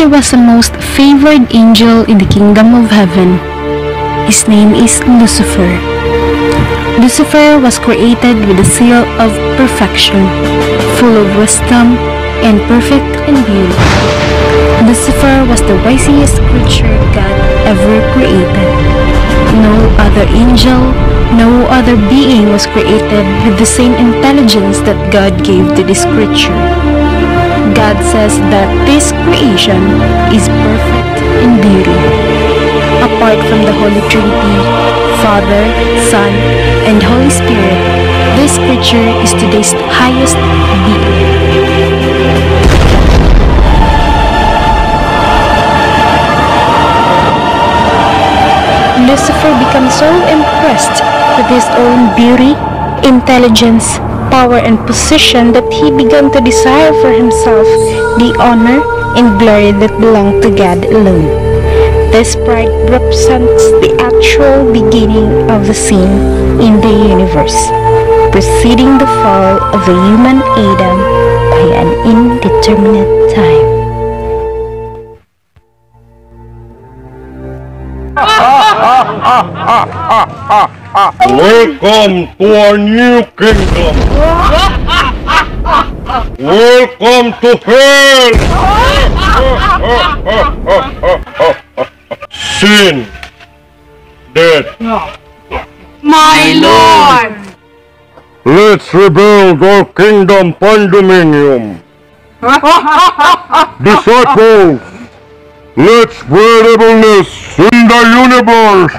Lucifer was the most favored angel in the kingdom of heaven. His name is Lucifer. Lucifer was created with the seal of perfection, full of wisdom and perfect in beauty. Lucifer was the wisest creature God ever created. No other angel, no other being was created with the same intelligence that God gave to this creature. God says that this creation is perfect in beauty. Apart from the Holy Trinity, Father, Son, and Holy Spirit, this creature is today's highest being. Lucifer becomes so impressed with his own beauty, intelligence, power, and position that he began to desire for himself the honor and glory that belong to God alone. This pride represents the actual beginning of the sin in the universe, preceding the fall of the human Adam by an indeterminate time. Welcome to our new kingdom. Welcome to hell. Sin, death. My Lord, let's rebuild our kingdom, Pandemonium. Disciples, let's spread evilness in the universe.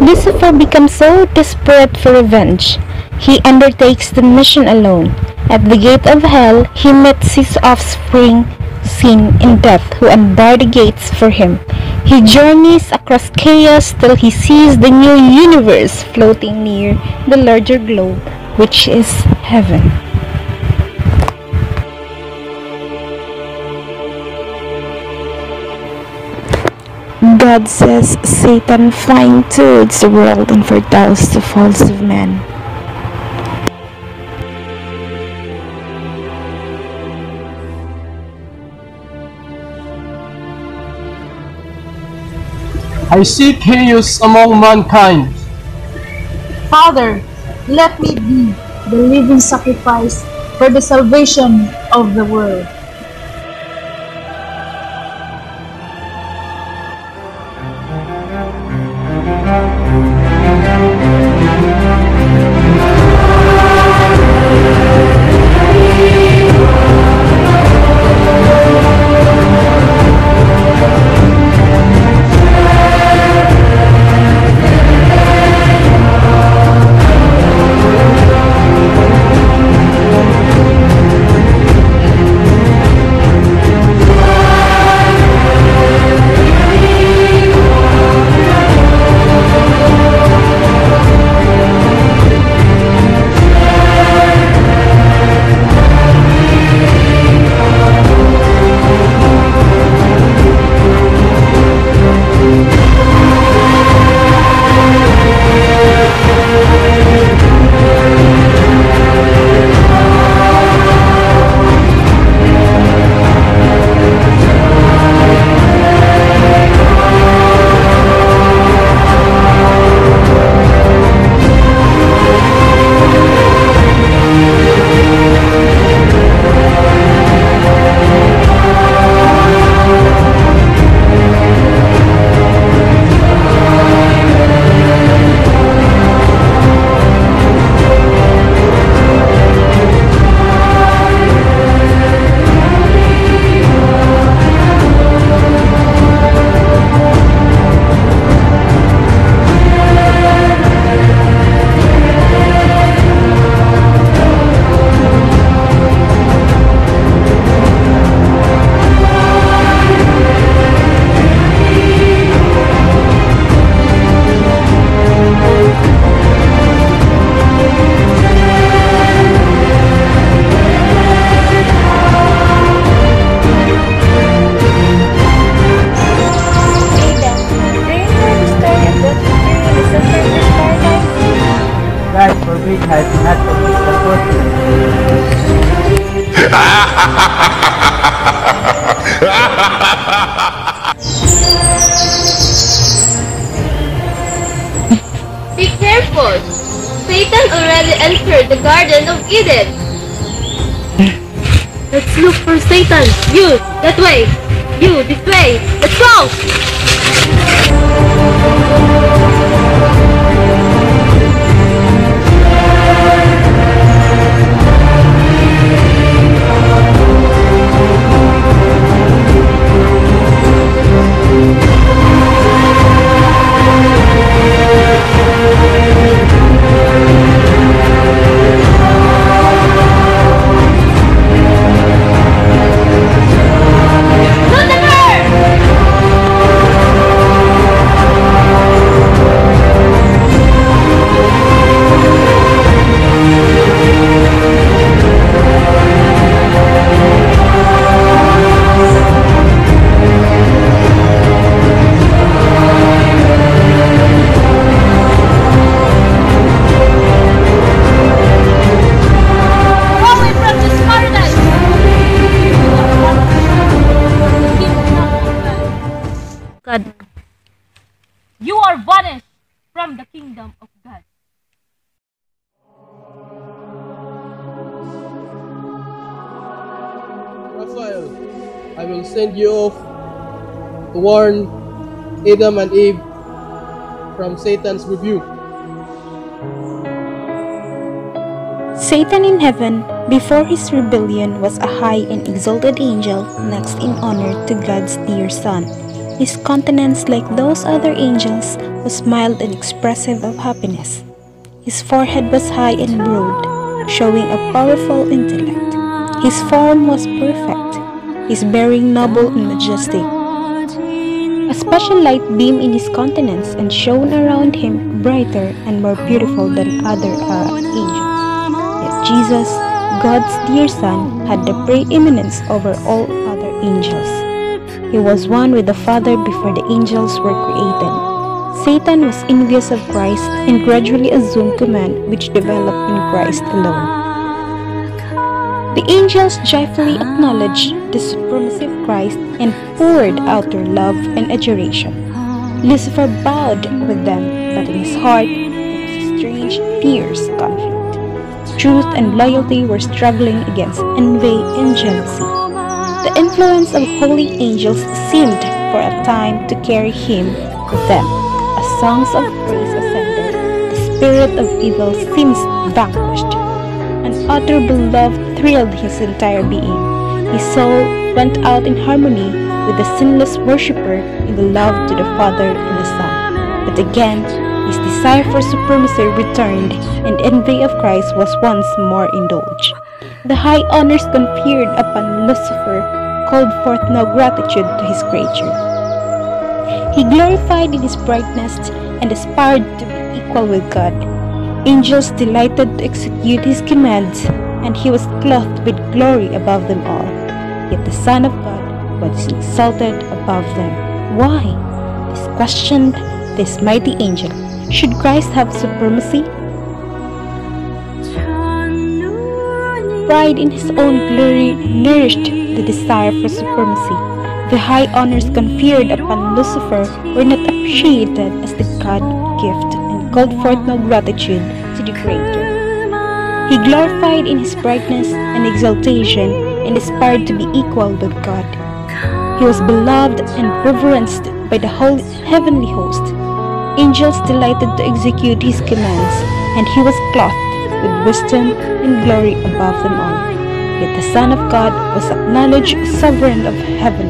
Lucifer becomes so desperate for revenge, he undertakes the mission alone. At the gate of hell, he meets his offspring, Sin and Death, who unbar the gates for him. He journeys across chaos till he sees the new universe floating near the larger globe, which is heaven. God says Satan flying towards the world and foretells the falls of man. I see chaos among mankind. Father, let me be the living sacrifice for the salvation of the world. for which has not committed the curse. Be careful! Satan already entered the Garden of Eden! Let's look for Satan! You! That way! You! This way! Let's go! You are banished from the kingdom of God. Raphael, I will send you off to warn Adam and Eve from Satan's rebuke. Satan in heaven, before his rebellion, was a high and exalted angel next in honor to God's dear Son. His countenance, like those other angels, was mild and expressive of happiness. His forehead was high and broad, showing a powerful intellect. His form was perfect, his bearing noble and majestic. A special light beamed in his countenance and shone around him brighter and more beautiful than other angels. Yet Jesus, God's dear Son, had the preeminence over all other angels. He was one with the Father before the angels were created. Satan was envious of Christ and gradually assumed command, which developed in Christ alone. The angels joyfully acknowledged the supremacy of Christ and poured out their love and adoration. Lucifer bowed with them, but in his heart there was a strange, fierce conflict. Truth and loyalty were struggling against envy and jealousy. The influence of holy angels seemed for a time to carry him with them. As songs of praise ascended, the spirit of evil seems vanquished. An utterable love thrilled his entire being. His soul went out in harmony with the sinless worshipper in the love to the Father and the Son. But again, his desire for supremacy returned, and envy of Christ was once more indulged. The high honors conferred upon Lucifer called forth no gratitude to his creature. He glorified in his brightness and aspired to be equal with God. Angels delighted to execute his commands, and he was clothed with glory above them all. Yet the Son of God was exalted above them. Why? This questioned this mighty angel. Should Christ have supremacy? Pride in his own glory nourished the desire for supremacy. The high honors conferred upon Lucifer were not appreciated as the God gift and called forth no gratitude to the Creator. He glorified in his brightness and exaltation and aspired to be equal with God. He was beloved and reverenced by the whole heavenly host. Angels delighted to execute his commands, and he was clothed with wisdom and glory above them all. Yet the Son of God was acknowledged sovereign of heaven,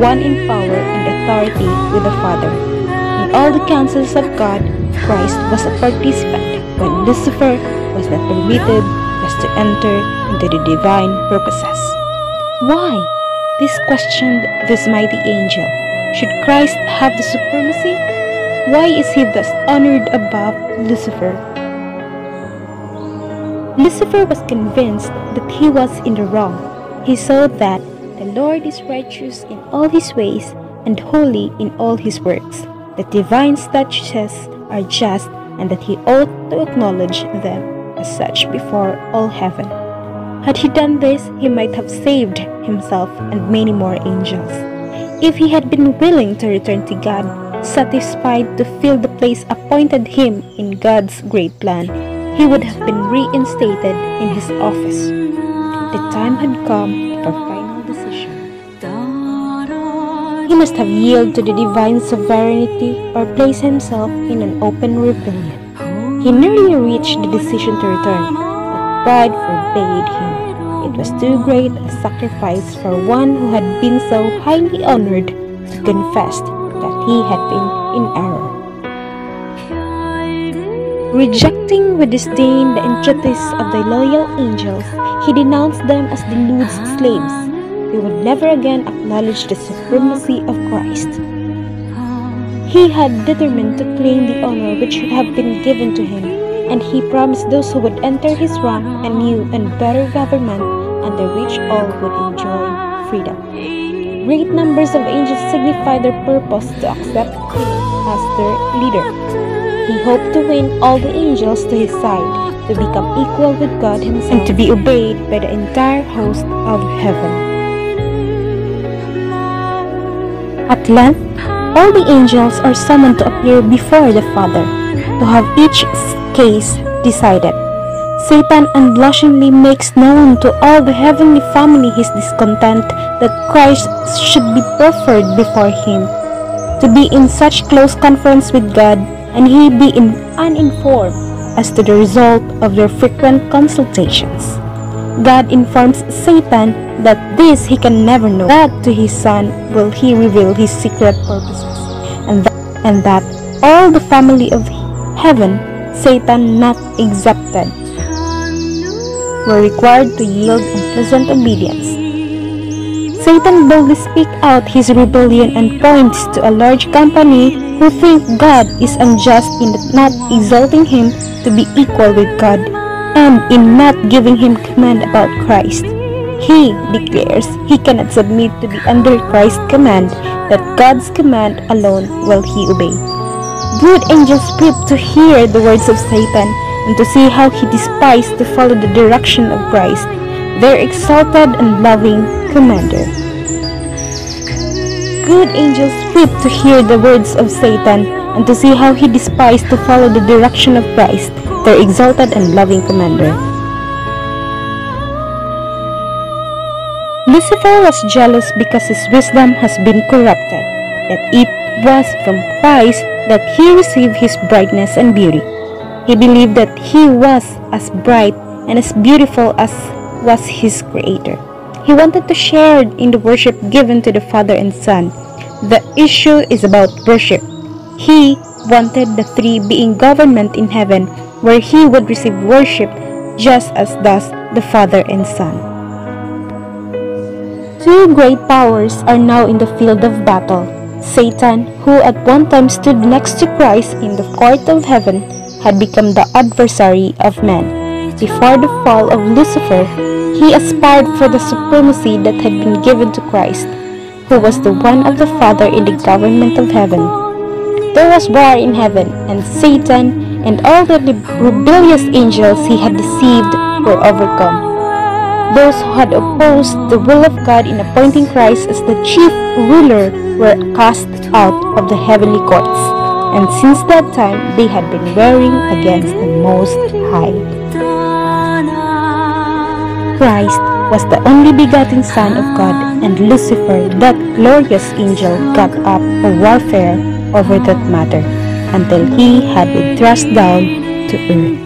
one in power and authority with the Father. In all the counsels of God, Christ was a participant, when Lucifer was not permitted as to enter into the divine purposes. Why? This questioned this mighty angel. Should Christ have the supremacy? Why is he thus honored above Lucifer? Lucifer was convinced that he was in the wrong. He saw that the Lord is righteous in all his ways and holy in all his works. The divine statutes are just and that he ought to acknowledge them as such before all heaven. Had he done this, he might have saved himself and many more angels. If he had been willing to return to God, satisfied to fill the place appointed him in God's great plan, he would have been reinstated in his office. The time had come for final decision. He must have yielded to the divine sovereignty or placed himself in an open rebellion. He nearly reached the decision to return, but pride forbade him. It was too great a sacrifice for one who had been so highly honored to confess that he had been in error. Rejecting with disdain the entreaties of the loyal angels, he denounced them as deluded slaves. They would never again acknowledge the supremacy of Christ. He had determined to claim the honor which should have been given to him, and he promised those who would enter his rank a new and better government under which all would enjoy freedom. Great numbers of angels signified their purpose to accept him as their leader. He hoped to win all the angels to his side, to become equal with God himself, and to be obeyed by the entire host of heaven. At length, all the angels are summoned to appear before the Father, to have each case decided. Satan unblushingly makes known to all the heavenly family his discontent that Christ should be preferred before him. To be in such close conference with God, and he be uninformed as to the result of their frequent consultations. God informs Satan that this he can never know, that to his son will he reveal his secret purposes, and that all the family of heaven, Satan not excepted, were required to yield in pleasant obedience. Satan boldly speaks out his rebellion and points to a large company who think God is unjust in not exalting him to be equal with God and in not giving him command about Christ. He declares he cannot submit to be under Christ's command, that God's command alone will he obey. Good angels pricked to hear the words of Satan and to see how he despised to follow the direction of Christ, their exalted and loving commander. Good angels wept to hear the words of Satan and to see how he despised to follow the direction of Christ, their exalted and loving commander. Lucifer was jealous because his wisdom has been corrupted, that it was from Christ that he received his brightness and beauty. He believed that he was as bright and as beautiful as was his Creator. He wanted to share in the worship given to the Father and Son. The issue is about worship. He wanted the three being government in heaven, where he would receive worship just as does the Father and Son. Two great powers are now in the field of battle. Satan, who at one time stood next to Christ in the court of heaven, had become the adversary of man. Before the fall of Lucifer, he aspired for the supremacy that had been given to Christ, who was the one of the Father in the government of heaven. There was war in heaven, and Satan and all the rebellious angels he had deceived were overcome. Those who had opposed the will of God in appointing Christ as the chief ruler were cast out of the heavenly courts, and since that time they had been warring against the Most High. Christ was the only begotten Son of God, and Lucifer, that glorious angel, got up a warfare over that matter until he had been thrust down to earth.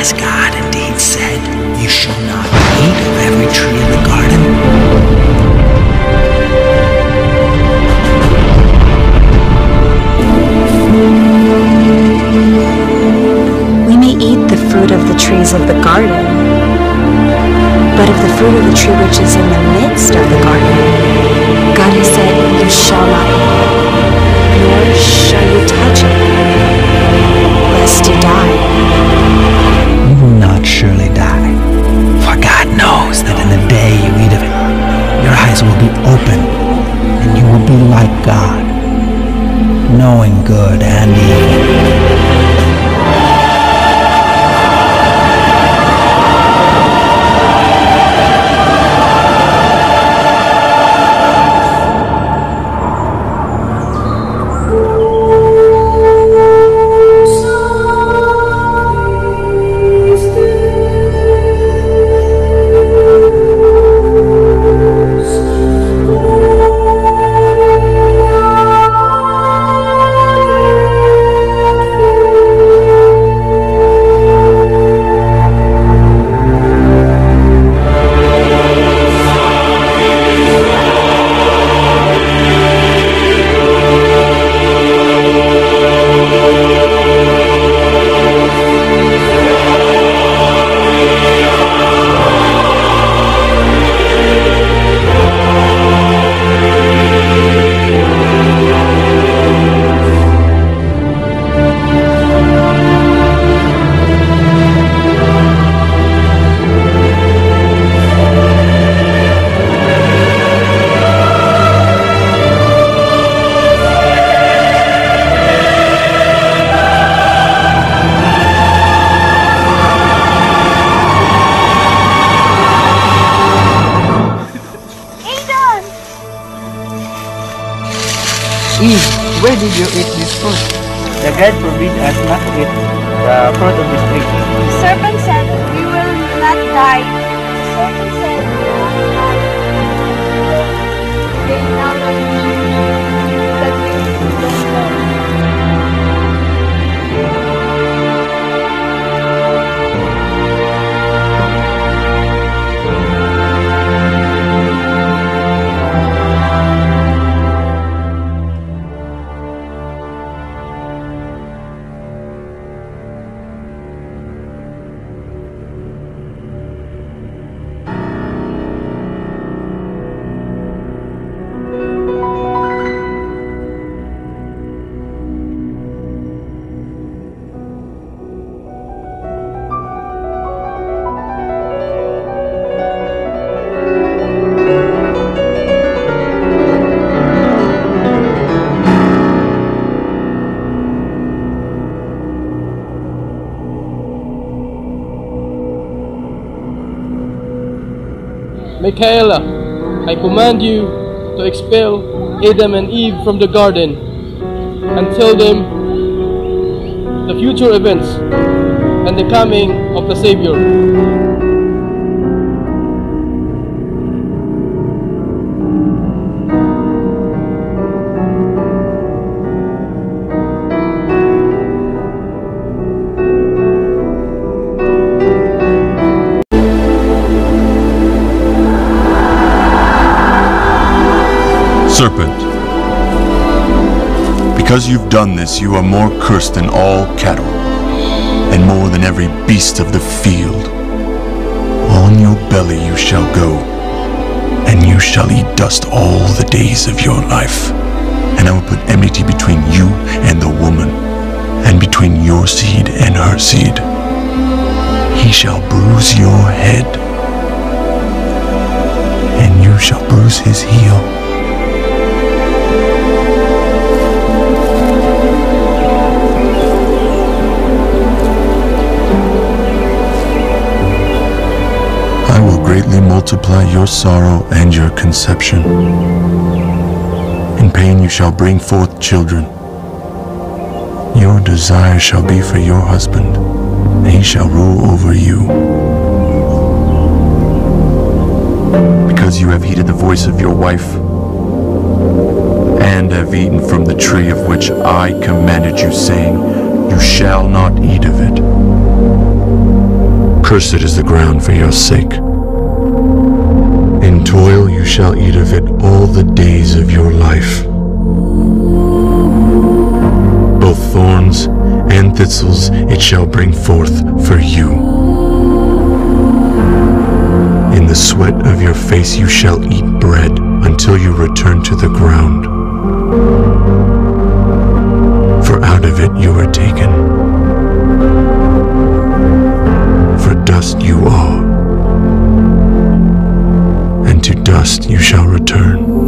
Has God indeed said, "You shall not eat of every tree in the garden"? the tree which is in the midst of the garden. God has said, you shall not eat, nor shall you touch it, lest you die. You will not surely die, for God knows that in the day you eat of it, your eyes will be open, and you will be like God, knowing good and evil. Where did you eat this fruit? The God forbid us not to eat the fruit of this tree. The serpent said, we will not die. The serpent said, we will not die. They now know that we will not Michael, I command you to expel Adam and Eve from the garden and tell them the future events and the coming of the Savior. Serpent, because you've done this, you are more cursed than all cattle, and more than every beast of the field. On your belly you shall go, and you shall eat dust all the days of your life. And I will put enmity between you and the woman, and between your seed and her seed. He shall bruise your head, and you shall bruise his heel. Greatly multiply your sorrow and your conception. In pain you shall bring forth children. Your desire shall be for your husband, and he shall rule over you. Because you have heeded the voice of your wife, and have eaten from the tree of which I commanded you, saying, you shall not eat of it. Cursed is the ground for your sake. In toil you shall eat of it all the days of your life. Both thorns and thistles it shall bring forth for you. In the sweat of your face you shall eat bread until you return to the ground, for out of it you were taken. For dust you are, and to dust you shall return.